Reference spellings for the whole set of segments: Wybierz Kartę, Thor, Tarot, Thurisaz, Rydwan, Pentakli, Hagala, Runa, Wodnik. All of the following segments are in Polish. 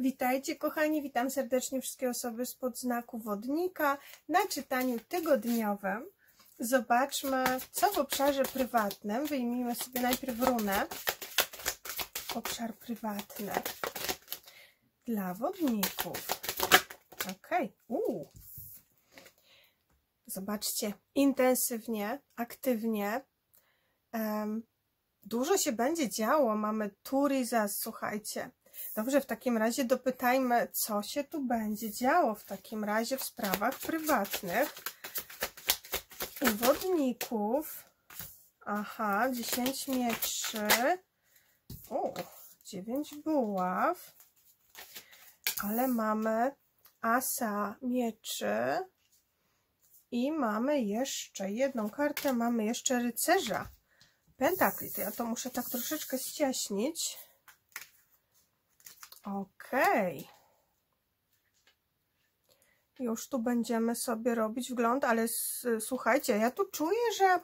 Witajcie kochani, witam serdecznie wszystkie osoby spod znaku Wodnika na czytaniu tygodniowym. Zobaczmy, co w obszarze prywatnym. Wyjmijmy sobie najpierw runę. Obszar prywatny dla wodników. Okej. Zobaczcie, intensywnie, aktywnie. Dużo się będzie działo. Mamy Thurisaz, słuchajcie. Dobrze, w takim razie dopytajmy, co się tu będzie działo w takim razie w sprawach prywatnych u wodników. Aha, 10 mieczy. 9 buław. Ale mamy asa mieczy. I mamy jeszcze jedną kartę. Mamy jeszcze rycerza Pentakli. To ja to muszę tak troszeczkę ściaśnić. Okej. Już tu będziemy sobie robić wgląd, ale słuchajcie, ja tu czuję, że...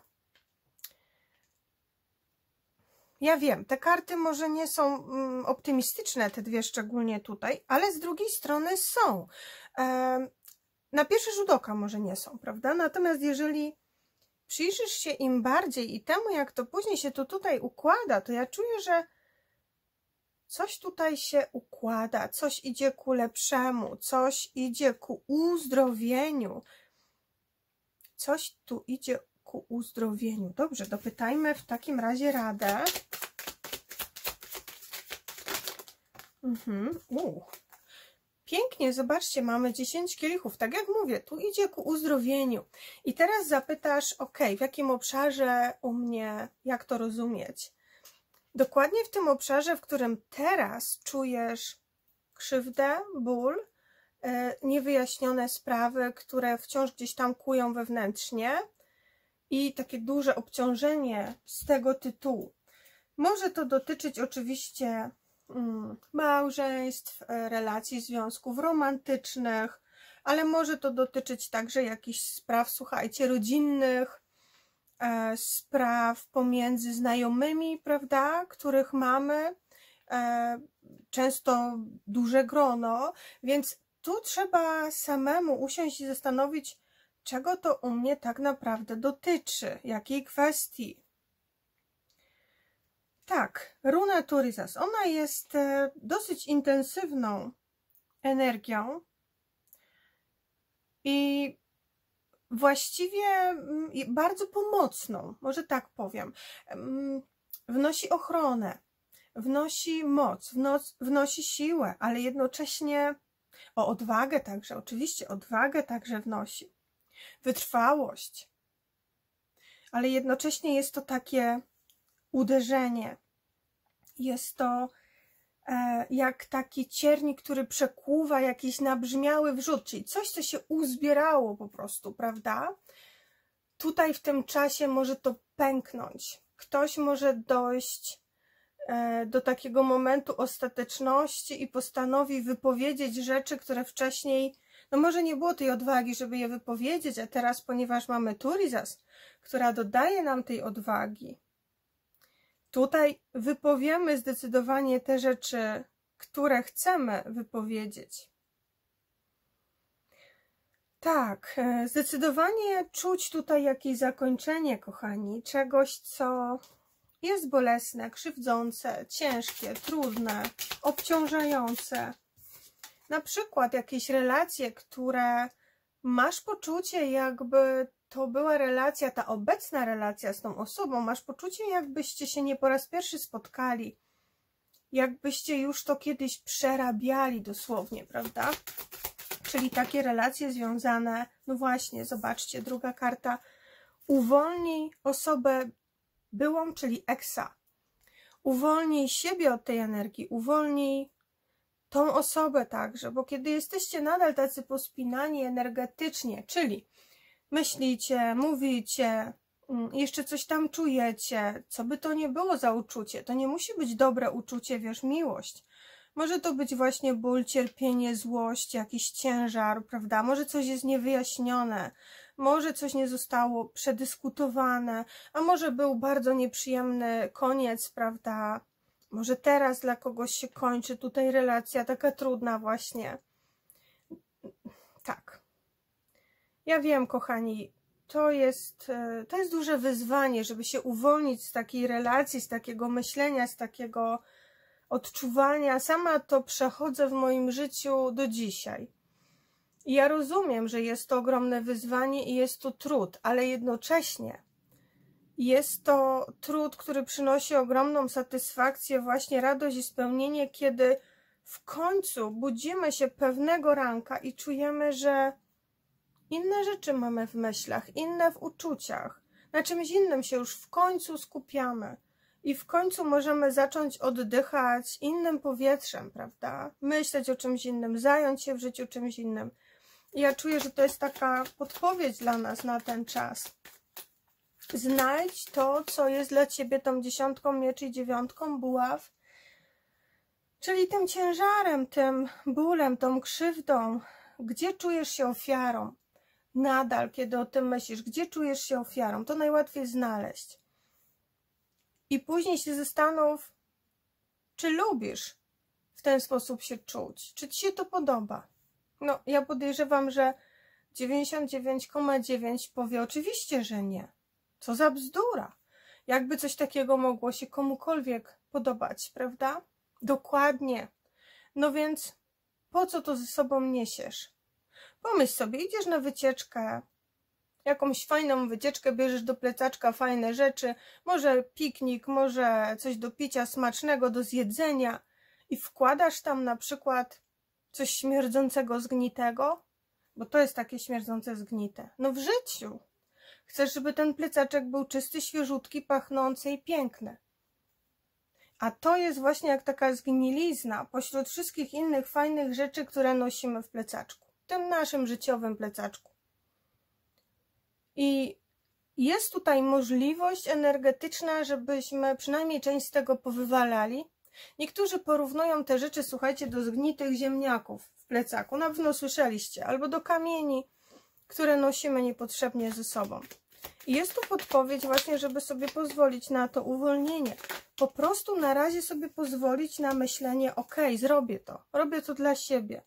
Ja wiem, te karty może nie są optymistyczne, te dwie szczególnie tutaj, ale z drugiej strony są. Na pierwszy rzut oka może nie są, prawda? Natomiast jeżeli przyjrzysz się im bardziej i temu, jak to później się to tutaj układa, to ja czuję, że coś tutaj się układa, coś idzie ku lepszemu, coś idzie ku uzdrowieniu. Coś tu idzie ku uzdrowieniu. Dobrze, dopytajmy w takim razie radę. Pięknie, zobaczcie, mamy 10 kielichów. Tak jak mówię, tu idzie ku uzdrowieniu. I teraz zapytasz, w jakim obszarze u mnie, jak to rozumieć? Dokładnie w tym obszarze, w którym teraz czujesz krzywdę, ból, niewyjaśnione sprawy, które wciąż gdzieś tam kłują wewnętrznie i takie duże obciążenie z tego tytułu. Może to dotyczyć oczywiście małżeństw, relacji, związków romantycznych, ale może to dotyczyć także jakichś spraw, słuchajcie, rodzinnych, spraw pomiędzy znajomymi, prawda, których mamy często duże grono, więc tu trzeba samemu usiąść i zastanowić, czego to u mnie tak naprawdę dotyczy, jakiej kwestii. Tak, runa Thurisaz, ona jest dosyć intensywną energią i właściwie bardzo pomocną, może tak powiem. Wnosi ochronę, wnosi moc, wnosi siłę, ale jednocześnie odwagę także, oczywiście odwagę także wnosi. Wytrwałość, ale jednocześnie jest to takie uderzenie. Jest to jak taki ciernik, który przekłuwa jakiś nabrzmiały wrzód, czyli coś, co się uzbierało po prostu, prawda? Tutaj w tym czasie może to pęknąć. Ktoś może dojść do takiego momentu ostateczności i postanowi wypowiedzieć rzeczy, które wcześniej, no może nie było tej odwagi, żeby je wypowiedzieć, a teraz, ponieważ mamy Thurisaz, która dodaje nam tej odwagi, tutaj wypowiemy zdecydowanie te rzeczy, które chcemy wypowiedzieć. Tak, zdecydowanie czuć tutaj jakieś zakończenie, kochani, czegoś, co jest bolesne, krzywdzące, ciężkie, trudne, obciążające. Na przykład jakieś relacje, które masz poczucie, jakby to była relacja, ta obecna relacja z tą osobą, masz poczucie, jakbyście się nie po raz pierwszy spotkali, jakbyście już to kiedyś przerabiali dosłownie, prawda? Czyli takie relacje związane, no właśnie, zobaczcie, druga karta, uwolnij osobę byłą, czyli eksa, uwolnij siebie od tej energii, uwolnij tą osobę także, bo kiedy jesteście nadal tacy pospinani energetycznie, czyli myślicie, mówicie, jeszcze coś tam czujecie, co by to nie było za uczucie, to nie musi być dobre uczucie, wiesz, miłość. Może to być właśnie ból, cierpienie, złość, jakiś ciężar, prawda? Może coś jest niewyjaśnione, może coś nie zostało przedyskutowane, a może był bardzo nieprzyjemny koniec, prawda? Może teraz dla kogoś się kończy tutaj relacja taka trudna właśnie. Tak. Ja wiem, kochani, to jest duże wyzwanie, żeby się uwolnić z takiej relacji, z takiego myślenia, z takiego odczuwania. Sama to przechodzę w moim życiu do dzisiaj. I ja rozumiem, że jest to ogromne wyzwanie i jest to trud, ale jednocześnie jest to trud, który przynosi ogromną satysfakcję, właśnie radość i spełnienie, kiedy w końcu budzimy się pewnego ranka i czujemy, że inne rzeczy mamy w myślach, inne w uczuciach. Na czymś innym się już w końcu skupiamy. I w końcu możemy zacząć oddychać innym powietrzem, prawda? Myśleć o czymś innym, zająć się w życiu czymś innym. I ja czuję, że to jest taka podpowiedź dla nas na ten czas. Znajdź to, co jest dla ciebie tą 10 mieczy i 9 buław, czyli tym ciężarem, tym bólem, tą krzywdą. Gdzie czujesz się ofiarą? Nadal, kiedy o tym myślisz, gdzie czujesz się ofiarą? To najłatwiej znaleźć. I później się zastanów, czy lubisz w ten sposób się czuć, czy ci się to podoba. No, ja podejrzewam, że 99,9% powie oczywiście, że nie. Co za bzdura. Jakby coś takiego mogło się komukolwiek podobać, prawda? Dokładnie. No więc po co to ze sobą niesiesz? Pomyśl sobie, idziesz na wycieczkę, jakąś fajną wycieczkę, bierzesz do plecaczka fajne rzeczy, może piknik, może coś do picia smacznego, do zjedzenia i wkładasz tam na przykład coś śmierdzącego, zgnitego, bo to jest takie śmierdzące, zgnite. No w życiu chcesz, żeby ten plecaczek był czysty, świeżutki, pachnący i piękny. A to jest właśnie jak taka zgnilizna pośród wszystkich innych fajnych rzeczy, które nosimy w plecaczku, w tym naszym życiowym plecaczku. I jest tutaj możliwość energetyczna, żebyśmy przynajmniej część z tego powywalali. Niektórzy porównują te rzeczy, słuchajcie, do zgnitych ziemniaków w plecaku. Na pewno słyszeliście. Albo do kamieni, które nosimy niepotrzebnie ze sobą. I jest tu podpowiedź właśnie, żeby sobie pozwolić na to uwolnienie. Po prostu na razie sobie pozwolić na myślenie, ok, zrobię to. Robię to dla siebie.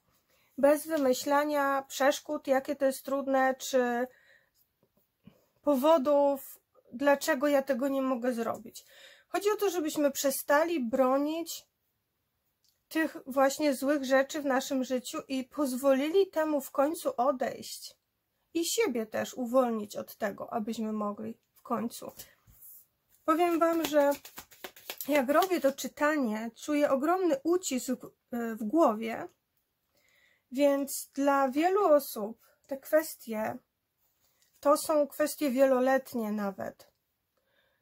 Bez wymyślania przeszkód, jakie to jest trudne, czy powodów, dlaczego ja tego nie mogę zrobić. Chodzi o to, żebyśmy przestali bronić tych właśnie złych rzeczy w naszym życiu i pozwolili temu w końcu odejść. I siebie też uwolnić od tego, abyśmy mogli w końcu. Powiem wam, że jak robię to czytanie, czuję ogromny ucisk w głowie, więc dla wielu osób te kwestie to są kwestie wieloletnie nawet.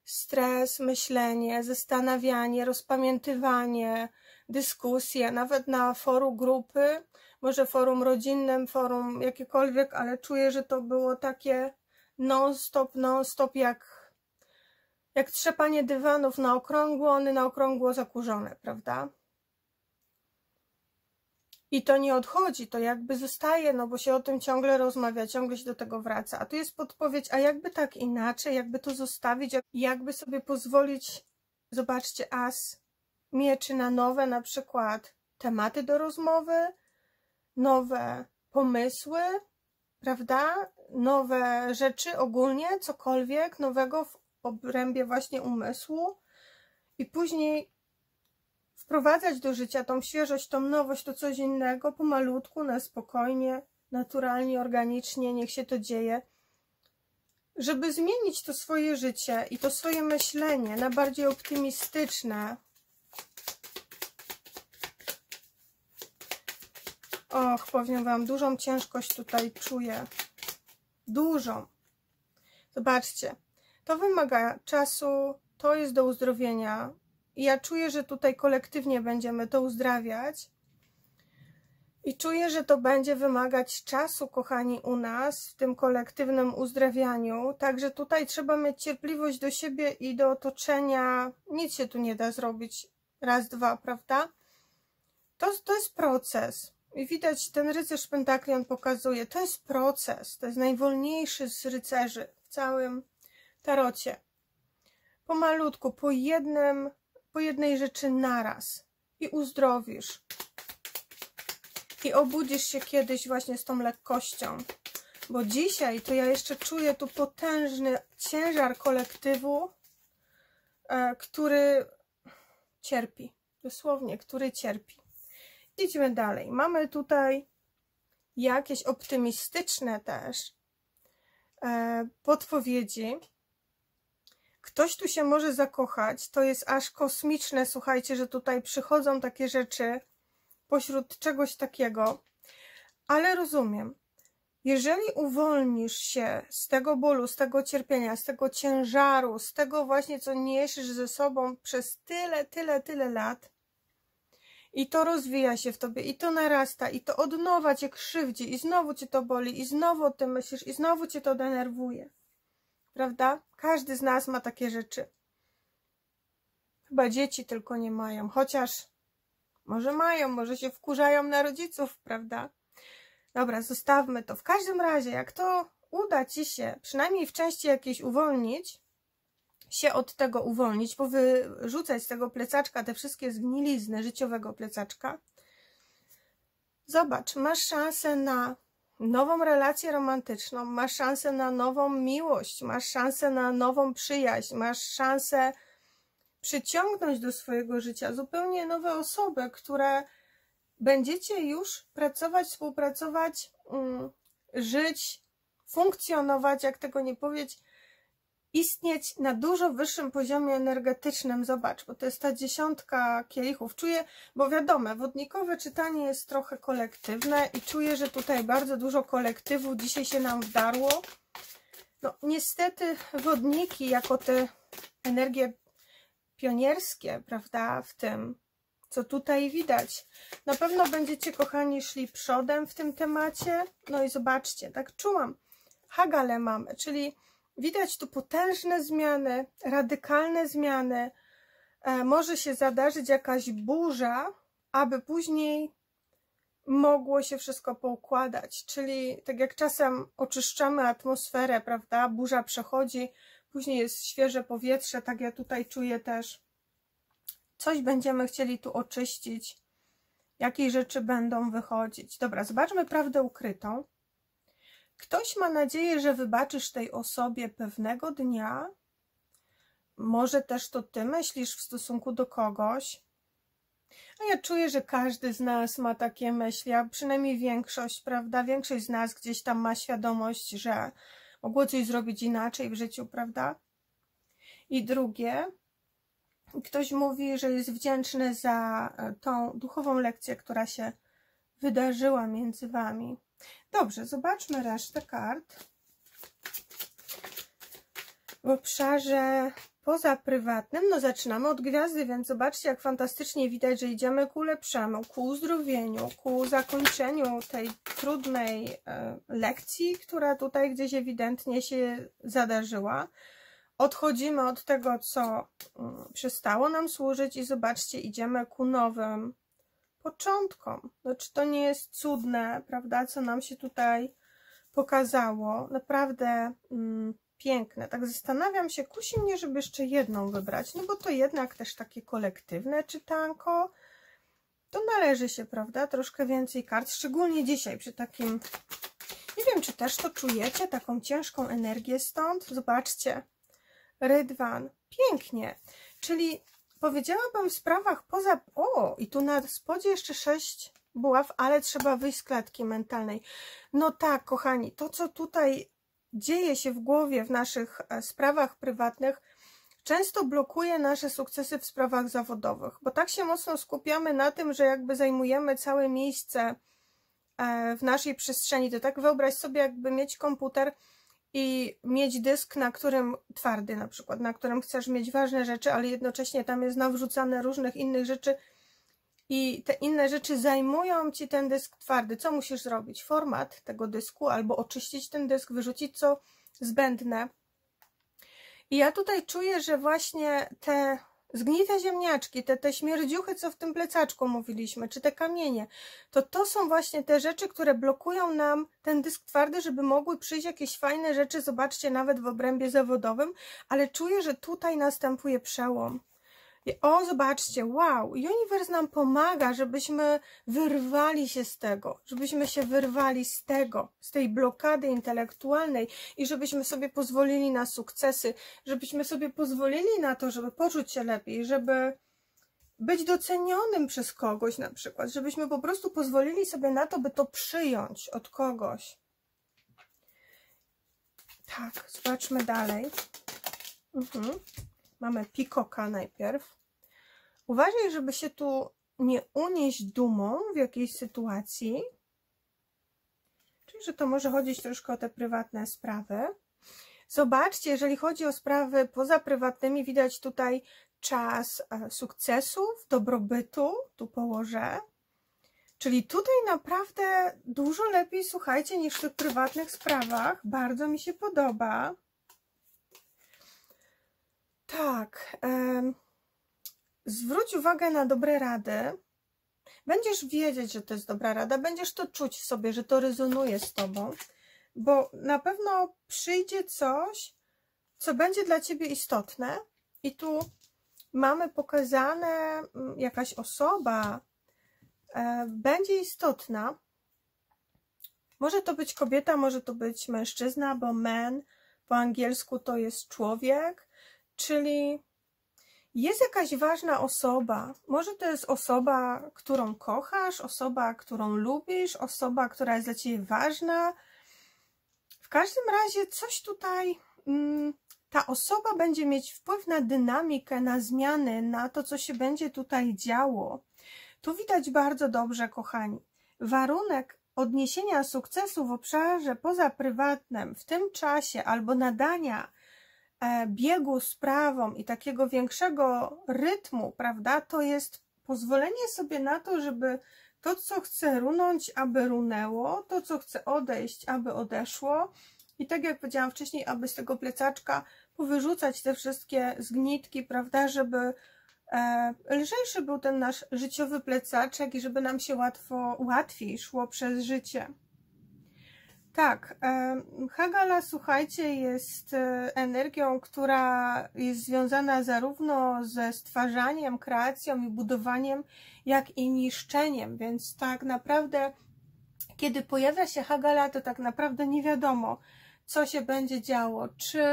Stres, myślenie, zastanawianie, rozpamiętywanie, dyskusje, nawet na forum grupy, może forum rodzinnym, forum jakiekolwiek, ale czuję, że to było takie non-stop, jak trzepanie dywanów na okrągło, one na okrągło zakurzone, prawda? I to nie odchodzi, to jakby zostaje, no bo się o tym ciągle rozmawia, ciągle się do tego wraca. A tu jest podpowiedź, a jakby tak inaczej, jakby to zostawić, jakby sobie pozwolić, zobaczcie, as mieczy na nowe na przykład tematy do rozmowy, nowe pomysły, prawda? Nowe rzeczy ogólnie, cokolwiek nowego w obrębie właśnie umysłu i później wprowadzać do życia tą świeżość, tą nowość, to coś innego, pomalutku, na spokojnie, naturalnie, organicznie, niech się to dzieje, żeby zmienić to swoje życie i to swoje myślenie na bardziej optymistyczne. Och, powiem wam, dużą ciężkość tutaj czuję. Dużą. Zobaczcie, to wymaga czasu, to jest do uzdrowienia. I ja czuję, że tutaj kolektywnie będziemy to uzdrawiać i czuję, że to będzie wymagać czasu, kochani, u nas w tym kolektywnym uzdrawianiu, także tutaj trzeba mieć cierpliwość do siebie i do otoczenia, nic się tu nie da zrobić raz, dwa, prawda? To jest proces i widać, ten rycerz Pentakli, on pokazuje, to jest proces, to jest najwolniejszy z rycerzy w całym tarocie, pomalutku, po jednym po jednej rzeczy naraz i uzdrowisz. I obudzisz się kiedyś właśnie z tą lekkością. Bo dzisiaj to ja jeszcze czuję tu potężny ciężar kolektywu, który cierpi. Dosłownie, który cierpi. Idźmy dalej. Mamy tutaj jakieś optymistyczne też podpowiedzi. Ktoś tu się może zakochać. To jest aż kosmiczne, słuchajcie, że tutaj przychodzą takie rzeczy pośród czegoś takiego. Ale rozumiem. Jeżeli uwolnisz się z tego bólu, z tego cierpienia, z tego ciężaru, z tego właśnie, co niesiesz ze sobą przez tyle lat i to rozwija się w tobie, i to narasta, i to od nowa cię krzywdzi, i znowu cię to boli, i znowu o tym myślisz, i znowu cię to denerwuje. Prawda? Każdy z nas ma takie rzeczy. Chyba dzieci tylko nie mają, chociaż może mają, może się wkurzają na rodziców, prawda? Dobra, zostawmy to. W każdym razie, jak to uda ci się, przynajmniej w części jakiejś uwolnić, się od tego uwolnić, bo wyrzucać z tego plecaczka te wszystkie zgnilizny życiowego plecaczka, zobacz, masz szansę na nową relację romantyczną, masz szansę na nową miłość, masz szansę na nową przyjaźń, masz szansę przyciągnąć do swojego życia zupełnie nowe osoby, które będziecie już pracować, współpracować, żyć, funkcjonować, jak tego nie powiedzieć, istnieć na dużo wyższym poziomie energetycznym. Zobacz, bo to jest ta 10 kielichów. Czuję, bo wiadomo, wodnikowe czytanie jest trochę kolektywne i czuję, że tutaj bardzo dużo kolektywu dzisiaj się nam wdarło. No niestety wodniki, jako te energie pionierskie, prawda, w tym, co tutaj widać. Na pewno będziecie, kochani, szli przodem w tym temacie. No i zobaczcie, tak czułam. Hagale mamy, czyli widać tu potężne zmiany, radykalne zmiany. Może się zadarzyć jakaś burza, aby później mogło się wszystko poukładać. Czyli tak jak czasem oczyszczamy atmosferę, prawda? Burza przechodzi, później jest świeże powietrze, tak ja tutaj czuję też. Coś będziemy chcieli tu oczyścić. Jakie rzeczy będą wychodzić. Dobra, zobaczmy prawdę ukrytą. Ktoś ma nadzieję, że wybaczysz tej osobie pewnego dnia. Może też to ty myślisz w stosunku do kogoś. A ja czuję, że każdy z nas ma takie myśli, a przynajmniej większość, prawda? Większość z nas gdzieś tam ma świadomość, że mogło coś zrobić inaczej w życiu, prawda? I drugie... Ktoś mówi, że jest wdzięczny za tą duchową lekcję, która się wydarzyła między wami. Dobrze, zobaczmy resztę kart. W obszarze poza prywatnym, no zaczynamy od gwiazdy, więc zobaczcie, jak fantastycznie widać, że idziemy ku lepszemu, ku uzdrowieniu, ku zakończeniu tej trudnej lekcji, która tutaj gdzieś ewidentnie się zadarzyła. Odchodzimy od tego, co przestało nam służyć i zobaczcie, idziemy ku nowym początkom. Znaczy, to nie jest cudne, prawda, co nam się tutaj pokazało. Naprawdę piękne. Tak zastanawiam się, kusi mnie, żeby jeszcze jedną wybrać, no bo to jednak też takie kolektywne czytanko. To należy się, prawda, troszkę więcej kart, szczególnie dzisiaj przy takim... Nie wiem, czy też to czujecie, taką ciężką energię stąd. Zobaczcie. Rydwan. Pięknie. Czyli powiedziałabym w sprawach poza... O! I tu na spodzie jeszcze 6 buław, ale trzeba wyjść z klatki mentalnej. No tak, kochani, to co tutaj dzieje się w głowie w naszych sprawach prywatnych, często blokuje nasze sukcesy w sprawach zawodowych, bo tak się mocno skupiamy na tym, że jakby zajmujemy całe miejsce w naszej przestrzeni. To tak wyobraź sobie, jakby mieć komputer i mieć dysk, na którym twardy na przykład, na którym chcesz mieć ważne rzeczy, ale jednocześnie tam jest nawrzucane różnych innych rzeczy i te inne rzeczy zajmują ci ten dysk twardy. Co musisz zrobić? Format tego dysku albo oczyścić ten dysk, wyrzucić co zbędne. I ja tutaj czuję, że właśnie te zgnite ziemniaczki, te śmierdziuchy, co w tym plecaczku mówiliśmy, czy te kamienie, to są właśnie te rzeczy, które blokują nam ten dysk twardy, żeby mogły przyjść jakieś fajne rzeczy, zobaczcie, nawet w obrębie zawodowym, ale czuję, że tutaj następuje przełom. O, zobaczcie, wow, uniwers nam pomaga, żebyśmy wyrwali się z tego, z tej blokady intelektualnej i żebyśmy sobie pozwolili na sukcesy, żebyśmy sobie pozwolili na to, żeby poczuć się lepiej, żeby być docenionym przez kogoś na przykład, żebyśmy po prostu pozwolili sobie na to, by to przyjąć od kogoś. Tak, zobaczmy dalej. Mamy pikoka najpierw. Uważaj, żeby się tu nie unieść dumą w jakiejś sytuacji. Czyli, że to może chodzić troszkę o te prywatne sprawy. Zobaczcie, jeżeli chodzi o sprawy poza prywatnymi, widać tutaj czas sukcesów, dobrobytu, tu położę. Czyli tutaj naprawdę dużo lepiej, słuchajcie, niż w tych prywatnych sprawach. Bardzo mi się podoba. Tak, zwróć uwagę na dobre rady. Będziesz wiedzieć, że to jest dobra rada, będziesz to czuć w sobie, że to rezonuje z tobą, bo na pewno przyjdzie coś, co będzie dla ciebie istotne. I tu mamy pokazane, jakaś osoba będzie istotna. Może to być kobieta, może to być mężczyzna, bo man po angielsku to jest człowiek. Czyli jest jakaś ważna osoba, może to jest osoba, którą kochasz, osoba, którą lubisz, osoba, która jest dla ciebie ważna. W każdym razie coś tutaj, ta osoba będzie mieć wpływ na dynamikę, na zmiany, na to, co się będzie tutaj działo. Tu widać bardzo dobrze, kochani. Warunek odniesienia sukcesu w obszarze pozaprywatnym w tym czasie albo nadania biegu sprawom i takiego większego rytmu, prawda, to jest pozwolenie sobie na to, żeby to, co chce runąć, aby runęło, to, co chce odejść, aby odeszło i tak jak powiedziałam wcześniej, aby z tego plecaczka powyrzucać te wszystkie zgnitki, prawda, żeby lżejszy był ten nasz życiowy plecaczek i żeby nam się łatwiej szło przez życie. Tak, Hagala, słuchajcie, jest energią, która jest związana zarówno ze stwarzaniem, kreacją i budowaniem, jak i niszczeniem, więc tak naprawdę, kiedy pojawia się Hagala, to tak naprawdę nie wiadomo, co się będzie działo, czy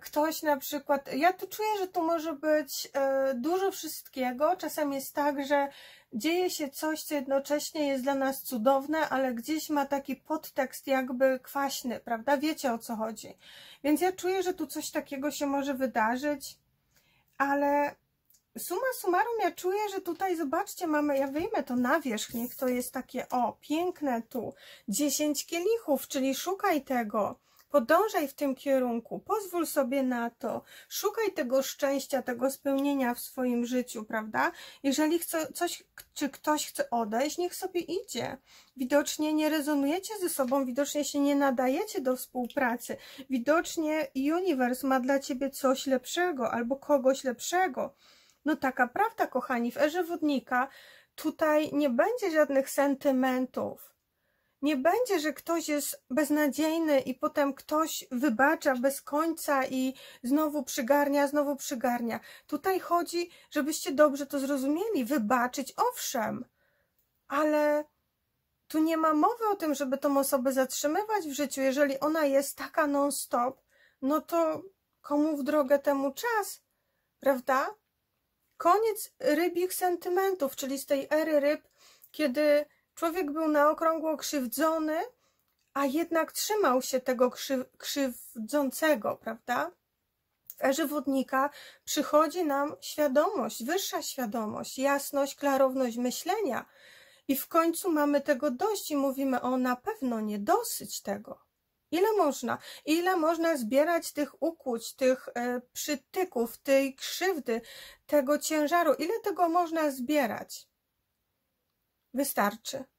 ktoś na przykład, ja tu czuję, że tu może być dużo wszystkiego, czasem jest tak, że dzieje się coś, co jednocześnie jest dla nas cudowne, ale gdzieś ma taki podtekst jakby kwaśny, prawda? Wiecie, o co chodzi. Więc ja czuję, że tu coś takiego się może wydarzyć, ale summa summarum ja czuję, że tutaj, zobaczcie, mamy, ja wyjmę to na wierzch, niech to jest takie, o, piękne tu, 10 kielichów, czyli szukaj tego. Podążaj w tym kierunku, pozwól sobie na to, szukaj tego szczęścia, tego spełnienia w swoim życiu, prawda? Jeżeli ktoś chce odejść, niech sobie idzie. Widocznie nie rezonujecie ze sobą, widocznie się nie nadajecie do współpracy, widocznie uniwers ma dla ciebie coś lepszego albo kogoś lepszego. No taka prawda, kochani, w erze wodnika tutaj nie będzie żadnych sentymentów. Nie będzie, że ktoś jest beznadziejny i potem ktoś wybacza bez końca i znowu przygarnia. Tutaj chodzi, żebyście dobrze to zrozumieli. Wybaczyć, owszem, ale tu nie ma mowy o tym, żeby tą osobę zatrzymywać w życiu. Jeżeli ona jest taka non-stop, no to komu w drogę, temu czas, prawda? Koniec rybich sentymentów, czyli z tej ery ryb, kiedy człowiek był na okrągło krzywdzony, a jednak trzymał się tego krzywdzącego, prawda? W erze wodnika przychodzi nam świadomość, wyższa świadomość, jasność, klarowność myślenia i w końcu mamy tego dość i mówimy, o, na pewno nie, dosyć tego. Ile można zbierać tych ukłuć, tych przytyków, tej krzywdy, tego ciężaru, ile tego można zbierać?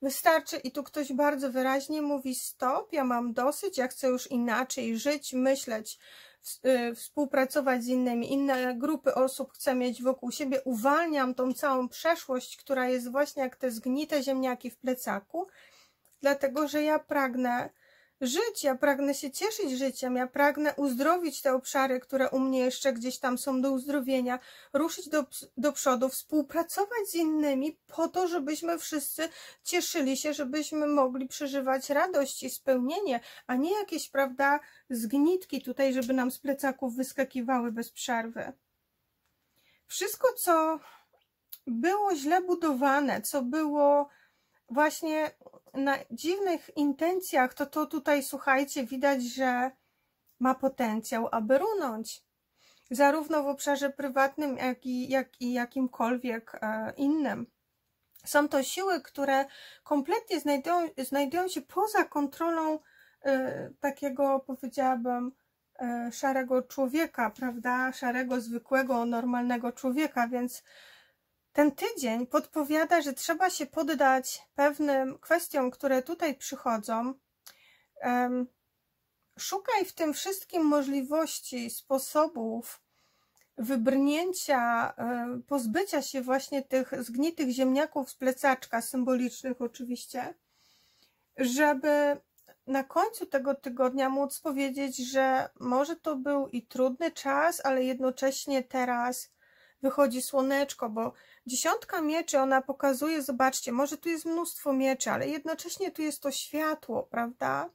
Wystarczy i tu ktoś bardzo wyraźnie mówi stop, ja mam dosyć, ja chcę już inaczej żyć, myśleć, współpracować z innymi, inne grupy osób chcę mieć wokół siebie, uwalniam tą całą przeszłość, która jest właśnie jak te zgnite ziemniaki w plecaku, dlatego że ja pragnę żyć, ja pragnę się cieszyć życiem, ja pragnę uzdrowić te obszary, które u mnie jeszcze gdzieś tam są do uzdrowienia, ruszyć do przodu, współpracować z innymi po to, żebyśmy wszyscy cieszyli się, żebyśmy mogli przeżywać radość i spełnienie, a nie jakieś, prawda, zgnitki tutaj, żeby nam z plecaków wyskakiwały bez przerwy. Wszystko, co było źle budowane, co było właśnie na dziwnych intencjach, to tutaj, słuchajcie, widać, że ma potencjał, aby runąć. Zarówno w obszarze prywatnym, jak i jakimkolwiek innym. Są to siły, które kompletnie znajdują się poza kontrolą takiego, powiedziałabym, szarego człowieka, prawda? Szarego, zwykłego, normalnego człowieka, więc ten tydzień podpowiada, że trzeba się poddać pewnym kwestiom, które tutaj przychodzą. Szukaj w tym wszystkim możliwości, sposobów wybrnięcia, pozbycia się właśnie tych zgnitych ziemniaków z plecaczka, symbolicznych oczywiście, żeby na końcu tego tygodnia móc powiedzieć, że może to był i trudny czas, ale jednocześnie teraz wychodzi słoneczko, bo dziesiątka mieczy, ona pokazuje, zobaczcie, może tu jest mnóstwo mieczy, ale jednocześnie tu jest to światło, prawda?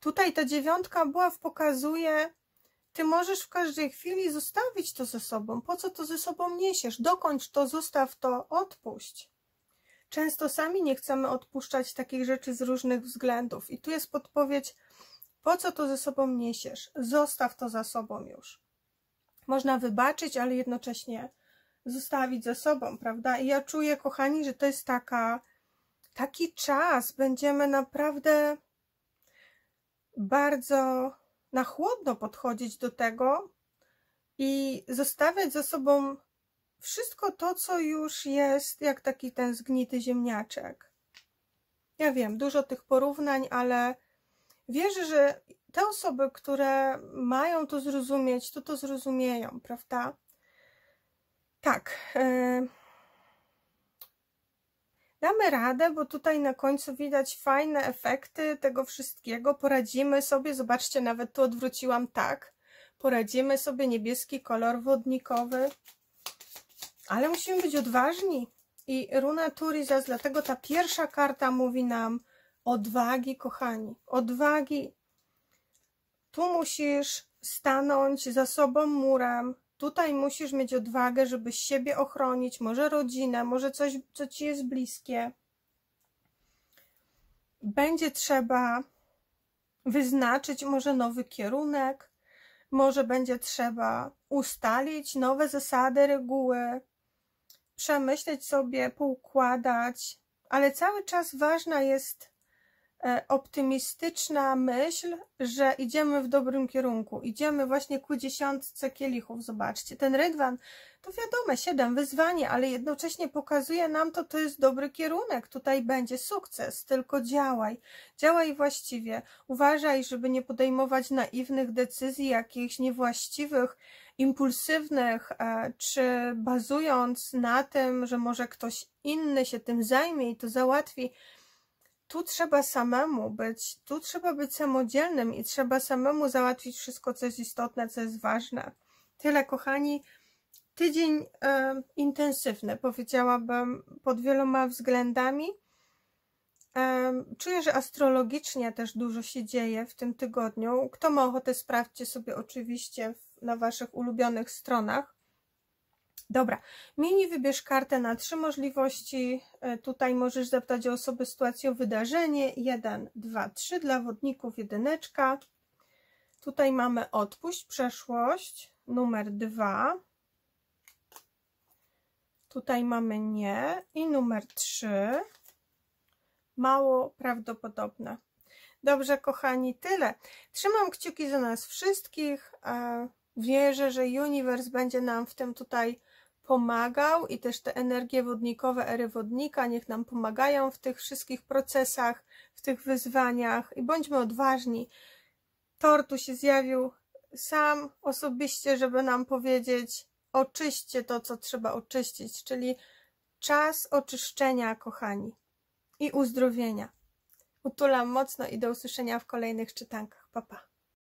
Tutaj ta dziewiątka buław pokazuje, ty możesz w każdej chwili zostawić to ze sobą, po co to ze sobą niesiesz, dokończ to, zostaw to, odpuść. Często sami nie chcemy odpuszczać takich rzeczy z różnych względów i tu jest podpowiedź, po co to ze sobą niesiesz, zostaw to za sobą już. Można wybaczyć, ale jednocześnie zostawić za sobą, prawda? I ja czuję, kochani, że to jest taki czas. Będziemy naprawdę bardzo na chłodno podchodzić do tego i zostawiać za sobą wszystko to, co już jest, jak taki ten zgnity ziemniaczek. Ja wiem, dużo tych porównań, ale wierzę, że te osoby, które mają to zrozumieć, to zrozumieją, prawda? Tak. Damy radę, bo tutaj na końcu widać fajne efekty tego wszystkiego. Poradzimy sobie, zobaczcie, nawet tu odwróciłam tak. Poradzimy sobie, niebieski kolor wodnikowy. Ale musimy być odważni. I runa Thurisaz, dlatego ta pierwsza karta mówi nam odwagi, kochani. Odwagi. Tu musisz stanąć za sobą murem, tutaj musisz mieć odwagę, żeby siebie ochronić, może rodzinę, może coś, co ci jest bliskie. Będzie trzeba wyznaczyć może nowy kierunek, może będzie trzeba ustalić nowe zasady, reguły, przemyśleć sobie, poukładać, ale cały czas ważna jest optymistyczna myśl, że idziemy w dobrym kierunku, idziemy właśnie ku dziesiątce kielichów, zobaczcie, ten rydwan, to wiadomo, 7 wyzwanie, ale jednocześnie pokazuje nam to jest dobry kierunek, tutaj będzie sukces, tylko działaj właściwie, uważaj, żeby nie podejmować naiwnych decyzji, jakichś niewłaściwych, impulsywnych, czy bazując na tym, że może ktoś inny się tym zajmie i to załatwi. Tu trzeba samemu być, tu trzeba być samodzielnym i trzeba samemu załatwić wszystko, co jest istotne, co jest ważne. Tyle, kochani. Tydzień intensywny, powiedziałabym, pod wieloma względami. Czuję, że astrologicznie też dużo się dzieje w tym tygodniu. Kto ma ochotę, sprawdźcie sobie oczywiście na waszych ulubionych stronach. Dobra, mini wybierz kartę na 3 możliwości, tutaj możesz zapytać o osobę, sytuację, o wydarzenie, 1, 2, 3, dla wodników 1, tutaj mamy odpuść, przeszłość, numer 2, tutaj mamy nie i numer 3, mało prawdopodobne. Dobrze, kochani, tyle. Trzymam kciuki za nas wszystkich, wierzę, że uniwers będzie nam w tym tutaj pomagał i też te energie wodnikowe, ery wodnika, niech nam pomagają w tych wszystkich procesach, w tych wyzwaniach i bądźmy odważni. Thor tu się zjawił sam osobiście, żeby nam powiedzieć, oczyśćcie to, co trzeba oczyścić, czyli czas oczyszczenia, kochani, i uzdrowienia. Utulam mocno i do usłyszenia w kolejnych czytankach. Pa, pa.